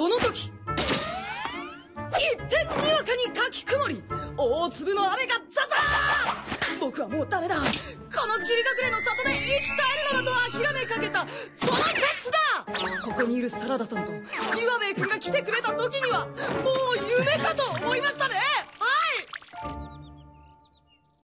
その時一点にわかにかき曇り大粒の雨がザザー。僕はもうダメだ、この霧隠れの里で生き絶えるのだと諦めかけたその節だ。ここにいるサラダさんと岩部君が来てくれた時にはもう夢かと思いましたね。